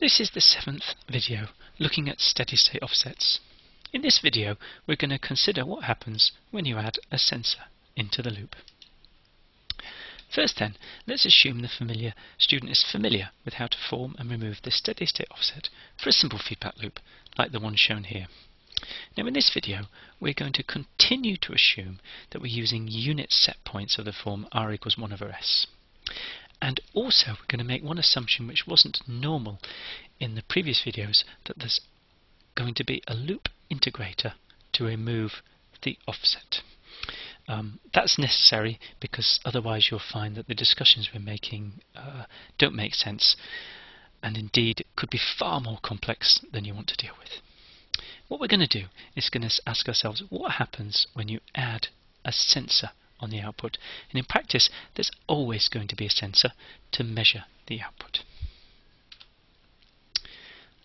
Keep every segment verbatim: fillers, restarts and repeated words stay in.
This is the seventh video looking at steady-state offsets. In this video we're going to consider what happens when you add a sensor into the loop. First then, let's assume the familiar student is familiar with how to form and remove the steady-state offset for a simple feedback loop like the one shown here. Now in this video we're going to continue to assume that we're using unit set points of the form r equals one over s. And also we're going to make one assumption which wasn't normal in the previous videos, that there's going to be a loop integrator to remove the offset. Um, that's necessary because otherwise you'll find that the discussions we're making uh, don't make sense, and indeed could be far more complex than you want to deal with. What we're going to do is going to ask ourselves what happens when you add a sensor on the output, and in practice there's always going to be a sensor to measure the output.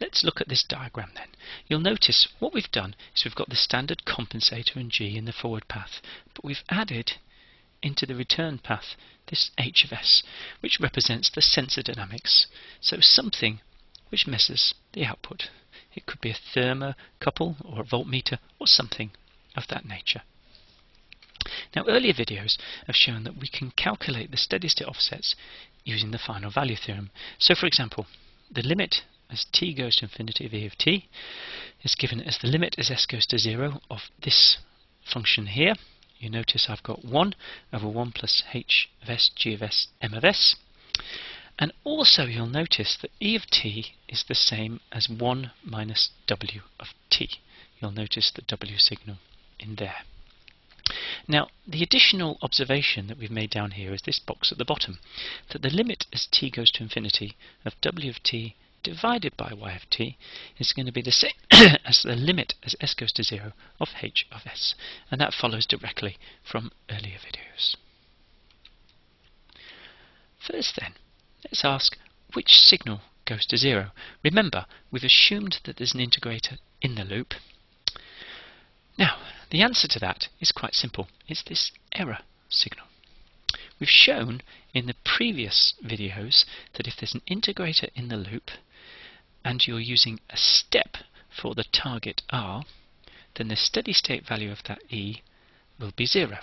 Let's look at this diagram then. You'll notice what we've done is we've got the standard compensator and G in the forward path, but we've added into the return path this H of S, which represents the sensor dynamics, so something which measures the output. It could be a thermocouple or a voltmeter or something of that nature. Now earlier videos have shown that we can calculate the steady-state offsets using the final value theorem. So for example, the limit as t goes to infinity of e of t is given as the limit as s goes to zero of this function here. You notice I've got one over one plus h of s, g of s, m of s. And also you'll notice that e of t is the same as one minus w of t. You'll notice the w signal in there. Now, the additional observation that we've made down here is this box at the bottom, that the limit as t goes to infinity of w of t divided by y of t is going to be the same as the limit as s goes to zero of h of s, and that follows directly from earlier videos. First then, let's ask which signal goes to zero. Remember, we've assumed that there's an integrator in the loop. Now, the answer to that is quite simple. It's this error signal. We've shown in the previous videos that if there's an integrator in the loop and you're using a step for the target R, then the steady state value of that E will be zero.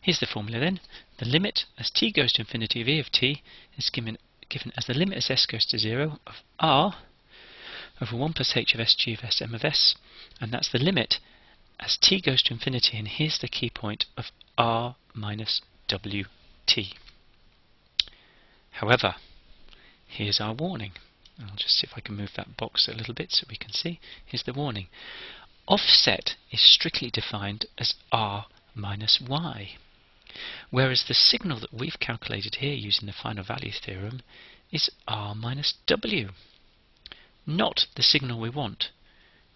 Here's the formula then. The limit as t goes to infinity of E of t is given, given as the limit as s goes to zero of R over one plus h of s, g of s, m of s, and that's the limit as t goes to infinity, and here's the key point, of r minus wt. However, here's our warning. I'll just see if I can move that box a little bit so we can see. Here's the warning. Offset is strictly defined as r minus y, whereas the signal that we've calculated here using the final value theorem is r minus w, not the signal we want,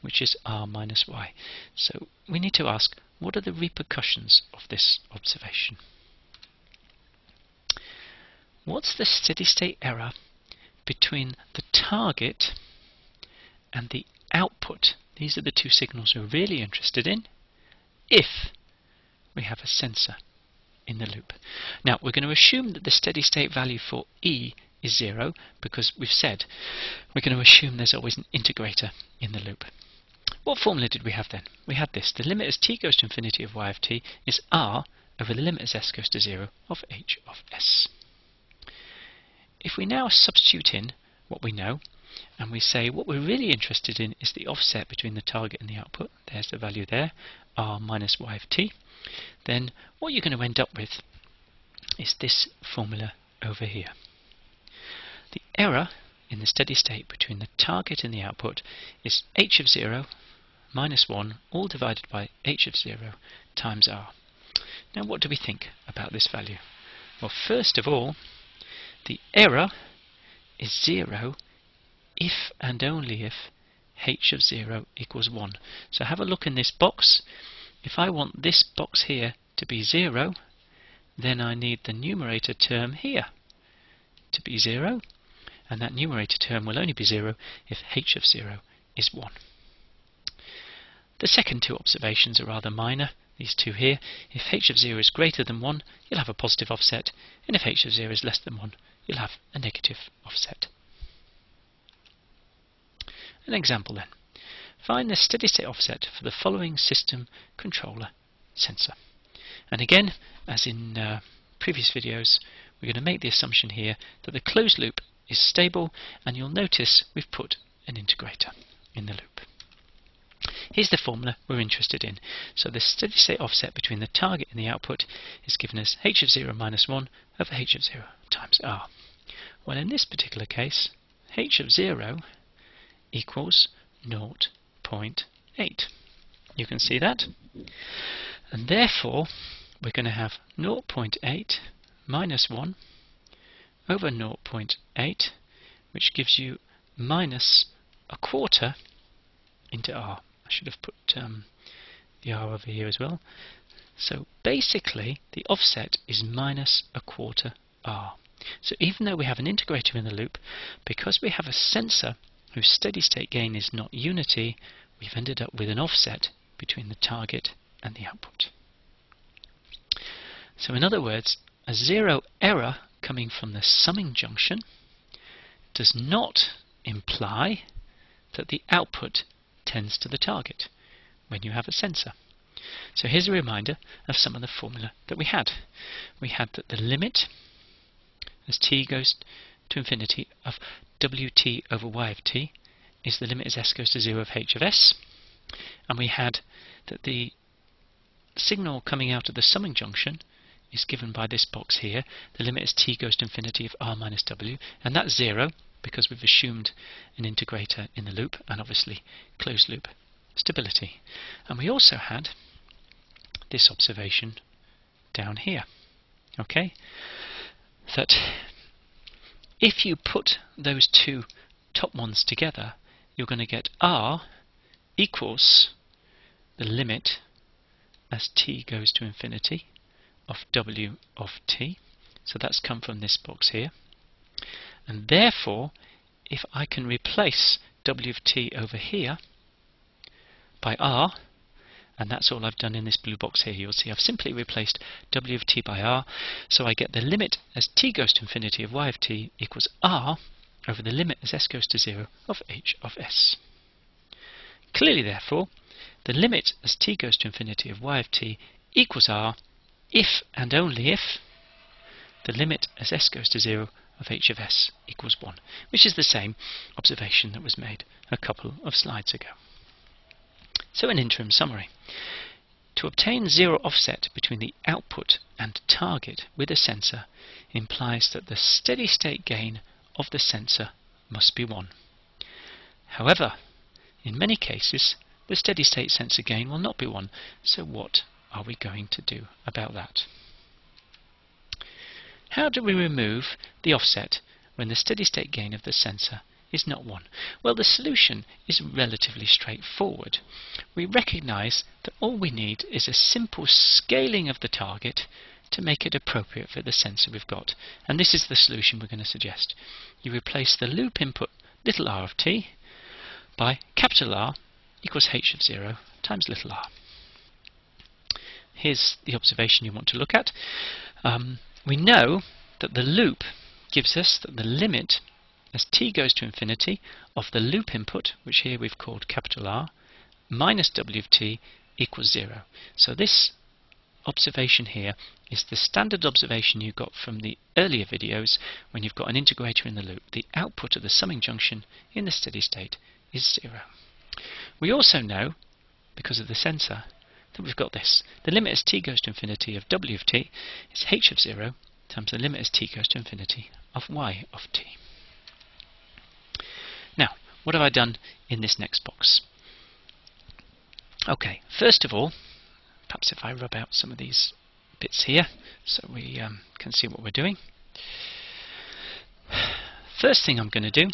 which is r minus y. So we need to ask, what are the repercussions of this observation? What's the steady state error between the target and the output? These are the two signals we're really interested in if we have a sensor in the loop. Now we're going to assume that the steady state value for E is zero, because we've said we're going to assume there's always an integrator in the loop. What formula did we have then? We had this. The limit as t goes to infinity of y of t is r over the limit as s goes to zero of h of s. If we now substitute in what we know, and we say what we're really interested in is the offset between the target and the output, there's the value there, r minus y of t, then what you're going to end up with is this formula over here. The error in the steady state between the target and the output is h of zero minus one all divided by h of zero times r. Now what do we think about this value? Well, first of all, the error is zero if and only if h of zero equals one. So have a look in this box. If I want this box here to be zero, then I need the numerator term here to be zero, and that numerator term will only be zero if h of zero is one. The second two observations are rather minor, these two here. If h of zero is greater than one, you'll have a positive offset, and if h of zero is less than one, you'll have a negative offset. An example then. Find the steady state offset for the following system controller sensor. And again, as in uh, previous videos, we're going to make the assumption here that the closed loop is stable, and you'll notice we've put an integrator in the loop. Here's the formula we're interested in. So the steady state offset between the target and the output is given as h of zero minus one over h of zero times r. Well, in this particular case, h of zero equals zero point eight. You can see that. And therefore, we're going to have zero point eight minus one over zero point eight, which gives you minus a quarter into r. I should have put um, the r over here as well. So basically, the offset is minus a quarter r. So even though we have an integrator in the loop, because we have a sensor whose steady state gain is not unity, we've ended up with an offset between the target and the output. So in other words, a zero error coming from the summing junction does not imply that the output tends to the target when you have a sensor. So here's a reminder of some of the formula that we had. We had that the limit as t goes to infinity of wt over y of t is the limit as s goes to zero of h of s, and we had that the signal coming out of the summing junction is given by this box here, the limit as t goes to infinity of r minus w, and that's zero because we've assumed an integrator in the loop and obviously closed loop stability. And we also had this observation down here, okay, that if you put those two top ones together, you're going to get r equals the limit as t goes to infinity of w of t. So that's come from this box here. And therefore, if I can replace w of t over here by r, and that's all I've done in this blue box here, you'll see I've simply replaced w of t by r, so I get the limit as t goes to infinity of y of t equals r over the limit as s goes to zero of h of s. Clearly, therefore, the limit as t goes to infinity of y of t equals r if and only if the limit as s goes to zero of h of s equals one, which is the same observation that was made a couple of slides ago. So an interim summary. To obtain zero offset between the output and target with a sensor implies that the steady state gain of the sensor must be one. However, in many cases, the steady state sensor gain will not be one. So what are we going to do about that? How do we remove the offset when the steady state gain of the sensor is not one? Well, the solution is relatively straightforward. We recognize that all we need is a simple scaling of the target to make it appropriate for the sensor we've got. And this is the solution we're going to suggest. You replace the loop input little r of t by capital R equals h of zero times little r. Here's the observation you want to look at. Um, we know that the loop gives us that the limit as t goes to infinity of the loop input, which here we've called capital R, minus w of t equals zero. So this observation here is the standard observation you got from the earlier videos when you've got an integrator in the loop. The output of the summing junction in the steady state is zero. We also know, because of the sensor, that we've got this. The limit as t goes to infinity of w of t is h of zero times the limit as t goes to infinity of y of t. Now, what have I done in this next box? Okay, first of all, perhaps if I rub out some of these bits here so we um, can see what we're doing. First thing I'm going to do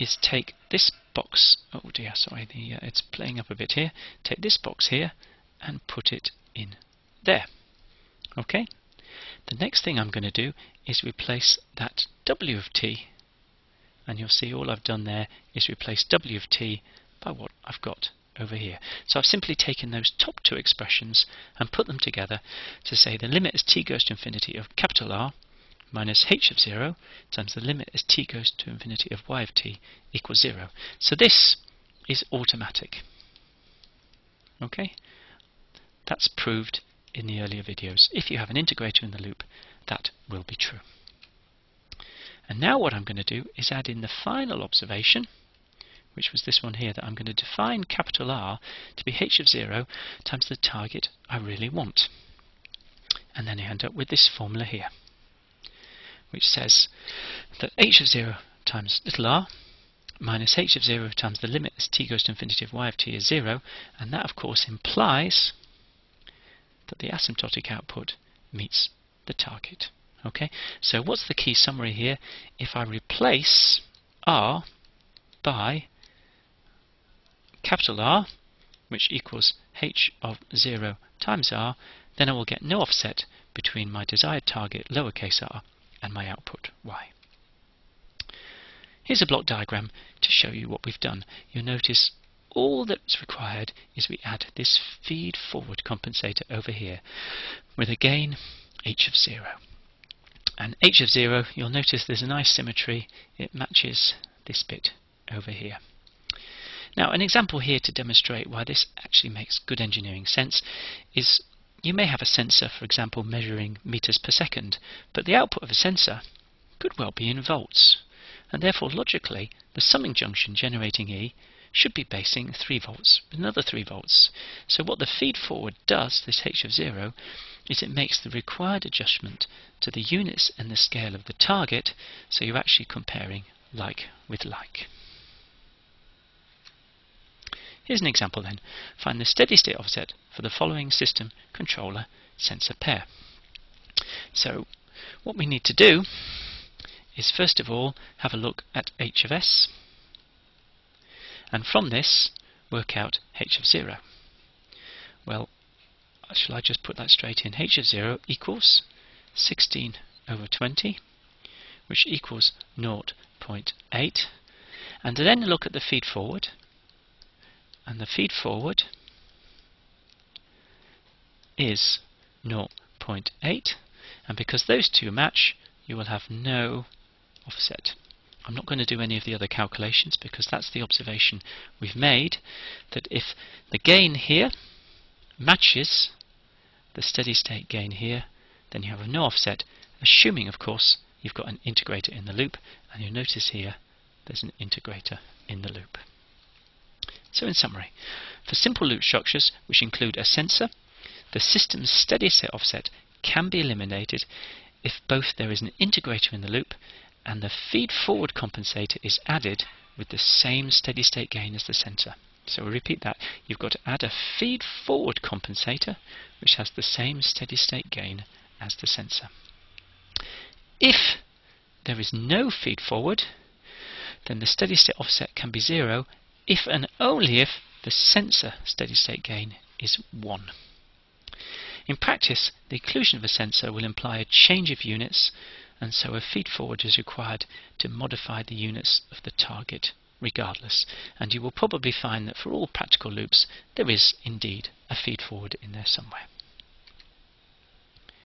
is take this box, oh dear, sorry, the, uh, it's playing up a bit here, take this box here and put it in there. Okay? The next thing I'm going to do is replace that w of t, and you'll see all I've done there is replace w of t by what I've got over here. So I've simply taken those top two expressions and put them together to say the limit as t goes to infinity of capital R minus h of zero times the limit as t goes to infinity of y of t equals zero. So this is automatic. Okay, that's proved in the earlier videos. If you have an integrator in the loop, that will be true. And now what I'm going to do is add in the final observation, which was this one here, that I'm going to define capital R to be h of zero times the target I really want. And then I end up with this formula here, which says that h of zero times little r minus h of zero times the limit as t goes to infinity of y of t is zero, and that of course implies that the asymptotic output meets the target. Okay, so what's the key summary here? If I replace r by capital R, which equals h of zero times r, then I will get no offset between my desired target, lowercase r, and my output, y. Here's a block diagram to show you what we've done. You'll notice all that's required is we add this feed-forward compensator over here with a gain h of zero. And h of zero, you'll notice there's a nice symmetry. It matches this bit over here. Now, an example here to demonstrate why this actually makes good engineering sense is you may have a sensor, for example, measuring meters per second, but the output of a sensor could well be in volts, and therefore logically the summing junction generating E should be basing three volts with another three volts. So what the feed forward does, this h of zero, is it makes the required adjustment to the units and the scale of the target, so you're actually comparing like with like. Here's an example then. Find the steady state offset for the following system controller sensor pair. So what we need to do is first of all have a look at h of s, and from this work out h of zero. Well, shall I just put that straight in? H of zero equals sixteen over twenty, which equals zero point eight, and then look at the feed forward. And the feed forward is zero point eight, and because those two match, you will have no offset. I'm not going to do any of the other calculations because that's the observation we've made, that if the gain here matches the steady state gain here, then you have no offset, assuming of course you've got an integrator in the loop, and you'll notice here there's an integrator in the loop. So in summary, for simple loop structures which include a sensor, the system's steady state offset can be eliminated if both there is an integrator in the loop and the feed forward compensator is added with the same steady state gain as the sensor. So we'll repeat that. You've got to add a feed forward compensator which has the same steady state gain as the sensor. If there is no feed forward, then the steady state offset can be zero if and only if the sensor steady state gain is one. In practice, the inclusion of a sensor will imply a change of units, and so a feed forward is required to modify the units of the target regardless. And you will probably find that for all practical loops, there is indeed a feed forward in there somewhere.